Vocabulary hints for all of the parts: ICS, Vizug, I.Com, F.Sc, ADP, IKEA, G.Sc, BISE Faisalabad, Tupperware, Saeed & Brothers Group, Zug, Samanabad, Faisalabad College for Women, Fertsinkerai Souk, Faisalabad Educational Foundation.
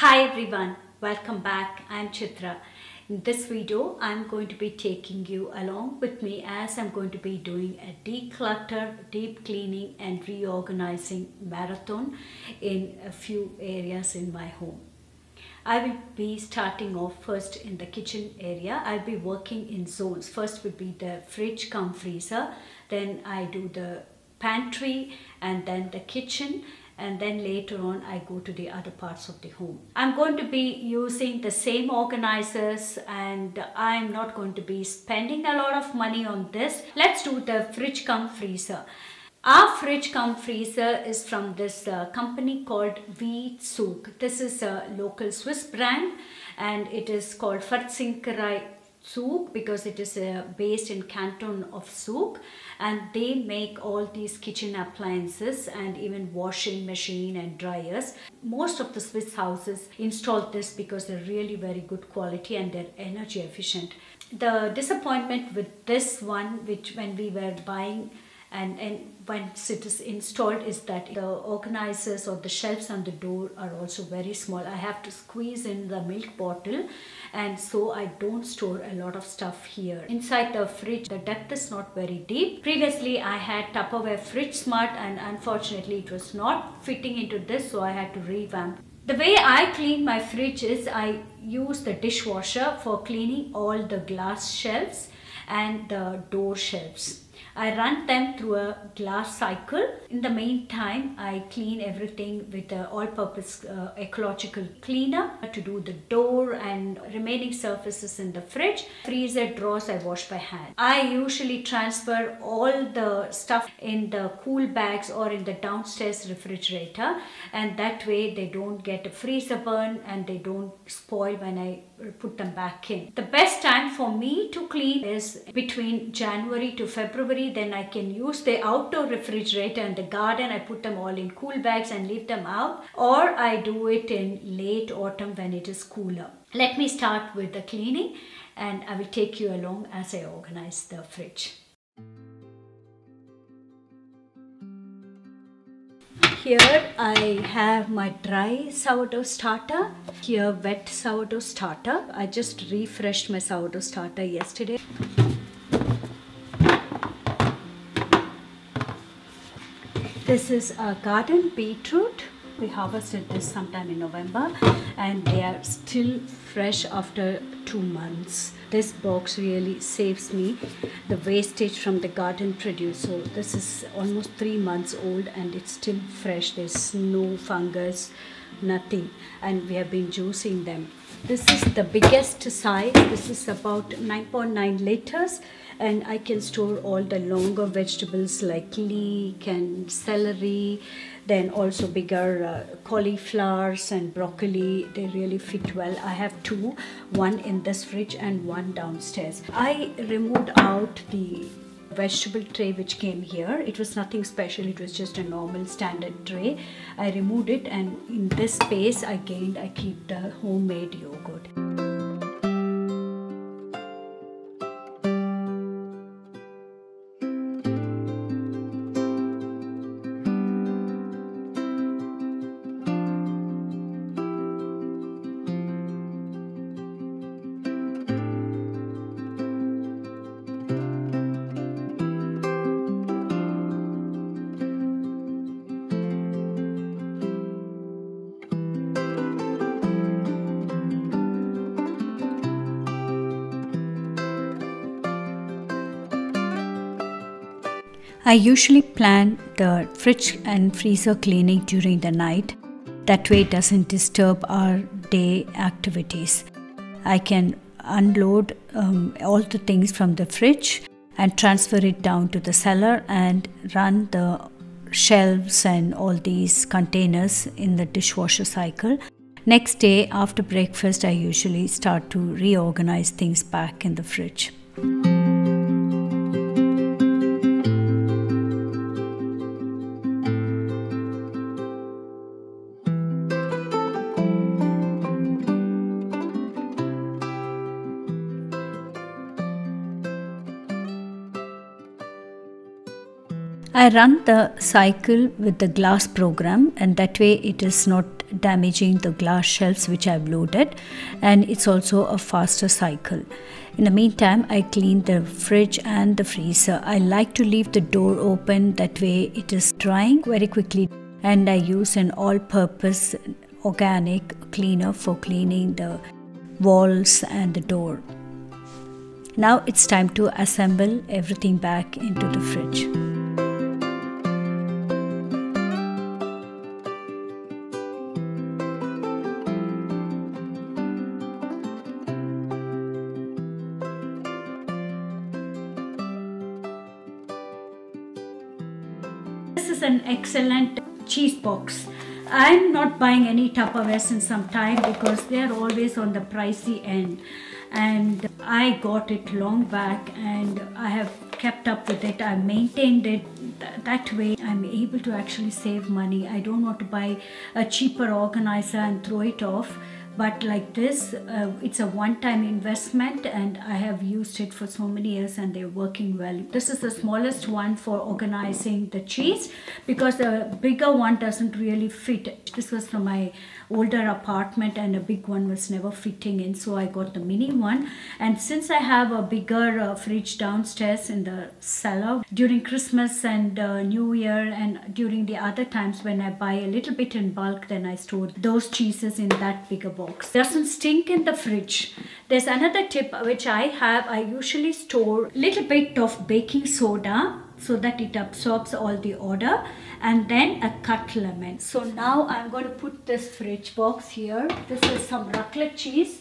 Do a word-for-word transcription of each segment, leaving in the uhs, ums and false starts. Hi everyone, welcome back. I'm Chitra. In this video, I'm going to be taking you along with me as I'm going to be doing a declutter, deep cleaning and reorganizing marathon in a few areas in my home. I will be starting off first in the kitchen area. I'll be working in zones. First would be the fridge cum freezer, then I do the pantry and then the kitchen. And then later on I go to the other parts of the home. I'm going to be using the same organizers and I'm not going to be spending a lot of money on this. Let's do the fridge cum freezer. Our fridge cum freezer is from this uh, company called Vizug. This is a local Swiss brand and it is called Fertsinkerai Souk because it is uh, based in canton of Zug, and they make all these kitchen appliances and even washing machine and dryers. Most of the Swiss houses install this because they're really very good quality and they're energy efficient. The disappointment with this one, which when we were buying and, and once it is installed, is that the organizers or the shelves on the door are also very small. I have to squeeze in the milk bottle and so I don't store a lot of stuff here. Inside the fridge, the depth is not very deep. Previously, I had Tupperware Fridge Smart and unfortunately it was not fitting into this, so I had to revamp. The way I clean my fridge is I use the dishwasher for cleaning all the glass shelves and the door shelves. I run them through a glass cycle. In the meantime, I clean everything with an all-purpose uh, ecological cleaner to do the door and remaining surfaces in the fridge. Freezer drawers I wash by hand. I usually transfer all the stuff in the cool bags or in the downstairs refrigerator, and that way they don't get a freezer burn and they don't spoil when I put them back in. The best time for me to clean is between January to February. Then I can use the outdoor refrigerator and the garden. I put them all in cool bags and leave them out, or I do it in late autumn when it is cooler. Let me start with the cleaning and I will take you along as I organize the fridge. Here I have my dry sourdough starter, here wet sourdough starter. I just refreshed my sourdough starter yesterday. This is a garden beetroot. We harvested this sometime in November and they are still fresh after two months. This box really saves me the wastage from the garden produce. So this is almost three months old and it's still fresh. There's no fungus, nothing. And we have been juicing them. This is the biggest size. This is about nine point nine liters. And I can store all the longer vegetables like leek and celery, then also bigger uh, cauliflowers and broccoli. They really fit well. I have two, one in this fridge and one downstairs. I removed out the vegetable tray which came here. It was nothing special, it was just a normal standard tray. I removed it and in this space I gained, I keep the homemade yogurt. I usually plan the fridge and freezer cleaning during the night. That way it doesn't disturb our day activities. I can unload um, all the things from the fridge and transfer it down to the cellar and run the shelves and all these containers in the dishwasher cycle. Next day after breakfast, I usually start to reorganize things back in the fridge. I run the cycle with the glass program and that way it is not damaging the glass shelves which I've loaded, and it's also a faster cycle. In the meantime, I cleaned the fridge and the freezer. I like to leave the door open, that way it is drying very quickly, and I use an all-purpose organic cleaner for cleaning the walls and the door. Now it's time to assemble everything back into the fridge. This is an excellent cheese box. I'm not buying any Tupperware since some time because they're always on the pricey end, and I got it long back and I have kept up with it. I maintained it. That way I'm able to actually save money. I don't want to buy a cheaper organizer and throw it off, but like this, uh, it's a one-time investment and I have used it for so many years and they're working well. This is the smallest one for organizing the cheese because the bigger one doesn't really fit. This was from my older apartment and a big one was never fitting in, so I got the mini one. And since I have a bigger uh, fridge downstairs in the cellar, during Christmas and uh, New Year and during the other times when I buy a little bit in bulk, then I store those cheeses in that bigger box. Doesn't stink in the fridge. There's another tip which I have. I usually store little bit of baking soda so that it absorbs all the odor, and then a cut lemon. So now I'm going to put this fridge box here. This is some raclette cheese.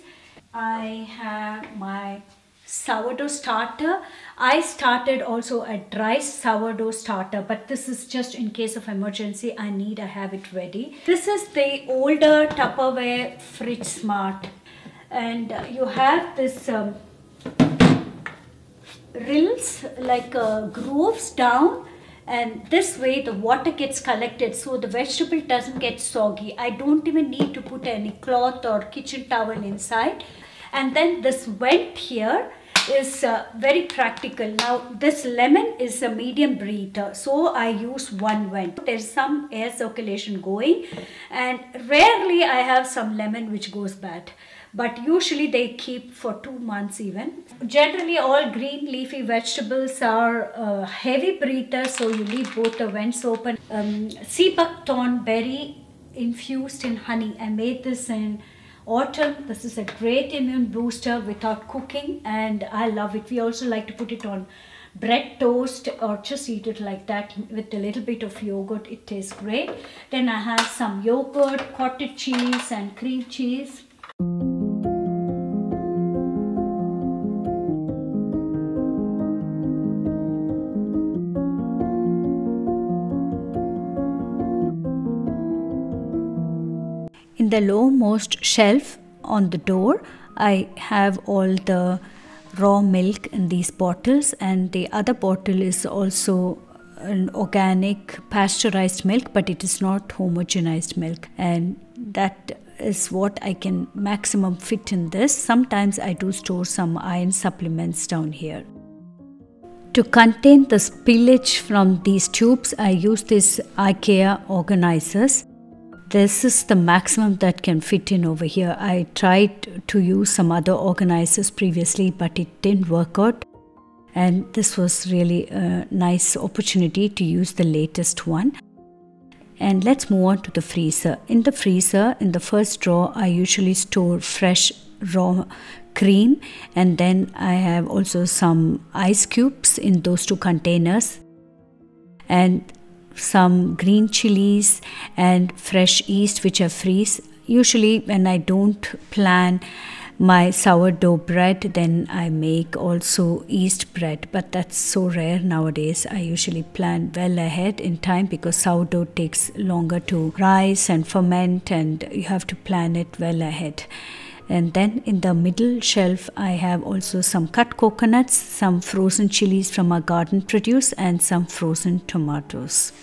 I have my sourdough starter. I started also a dry sourdough starter, but this is just in case of emergency I need, I have it ready. This is the older Tupperware Fridge Smart, and you have this um, rills like uh, grooves down, and this way the water gets collected so the vegetable doesn't get soggy. I don't even need to put any cloth or kitchen towel inside. And then this vent here is uh, very practical. Now this lemon is a medium breather, so I use one vent. There's some air circulation going, and rarely I have some lemon which goes bad, but usually they keep for two months even. Generally all green leafy vegetables are uh, heavy breathers, so you leave both the vents open. Um, sea buckthorn berry infused in honey. I made this in autumn. This is a great immune booster without cooking and I love it. We also like to put it on bread toast or just eat it like that with a little bit of yogurt. It tastes great. Then I have some yogurt, cottage cheese and cream cheese. In the lowmost shelf on the door, I have all the raw milk in these bottles, and the other bottle is also an organic pasteurized milk, but it is not homogenized milk, and that is what I can maximum fit in this. Sometimes I do store some iron supplements down here. To contain the spillage from these tubes, I use these IKEA organizers. This is the maximum that can fit in over here. I tried to use some other organizers previously, but it didn't work out. And this was really a nice opportunity to use the latest one. And let's move on to the freezer. In the freezer, in the first drawer, I usually store fresh raw cream. And then I have also some ice cubes in those two containers. And some green chilies and fresh yeast which I freeze. Usually when I don't plan my sourdough bread, then I make also yeast bread, but that's so rare nowadays. I usually plan well ahead in time because sourdough takes longer to rise and ferment, and you have to plan it well ahead. And then in the middle shelf, I have also some cut coconuts, some frozen chilies from our garden produce, and some frozen tomatoes.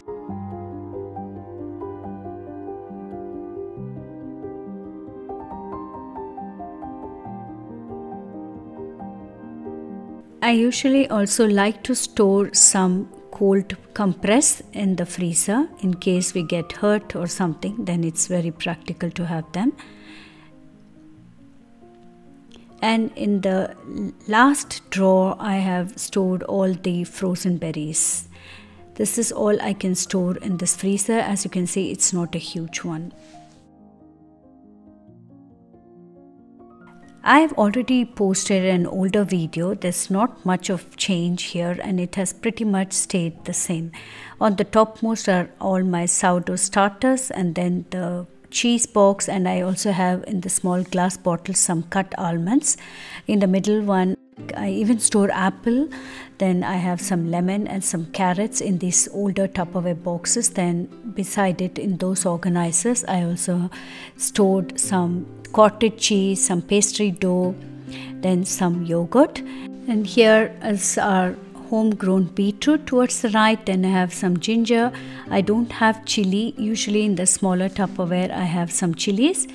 I usually also like to store some cold compress in the freezer in case we get hurt or something, then it's very practical to have them. And in the last drawer I have stored all the frozen berries. This is all I can store in this freezer. As you can see, it's not a huge one. I have already posted an older video. There's not much of change here and it has pretty much stayed the same. On the topmost are all my sourdough starters and then the cheese box, and I also have in the small glass bottle some cut almonds. In the middle one I even store apple, then I have some lemon and some carrots in these older Tupperware boxes. Then beside it in those organizers I also stored some cottage cheese, some pastry dough, then some yogurt. And here is our homegrown beetroot towards the right. Then I have some ginger. I don't have chili. Usually in the smaller Tupperware I have some chilies.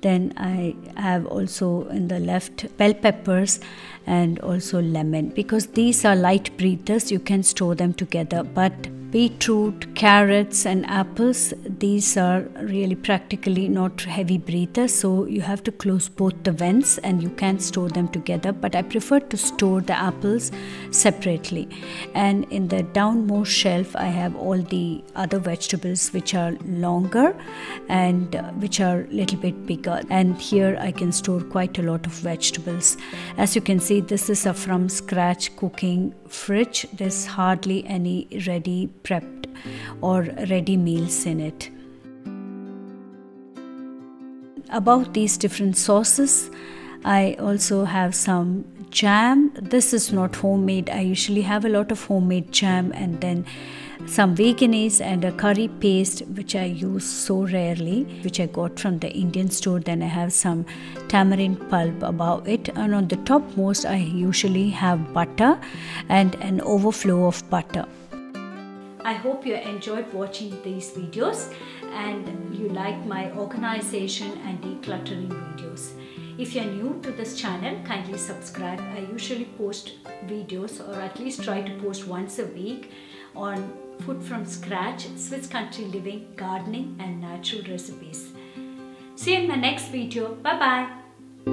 Then I have also in the left bell peppers and also lemon. Because these are light breathers, you can store them together. But beetroot, carrots and apples, these are really practically not heavy breathers. So you have to close both the vents and you can store them together. But I prefer to store the apples separately. And in the downmost shelf, I have all the other vegetables which are longer and which are a little bit bigger. And here I can store quite a lot of vegetables. As you can see, this is a from scratch cooking fridge. There's hardly any ready prepped or ready meals in it. About these different sauces, I also have some jam. This is not homemade. I usually have a lot of homemade jam and then some veganese and a curry paste which I use so rarely, which I got from the Indian store. Then I have some tamarind pulp above it, and on the topmost I usually have butter and an overflow of butter. I hope you enjoyed watching these videos and you like my organization and decluttering videos. If you are new to this channel, kindly subscribe. I usually post videos, or at least try to post once a week, on food from scratch, Swiss country living, gardening and natural recipes. See you in my next video. Bye bye.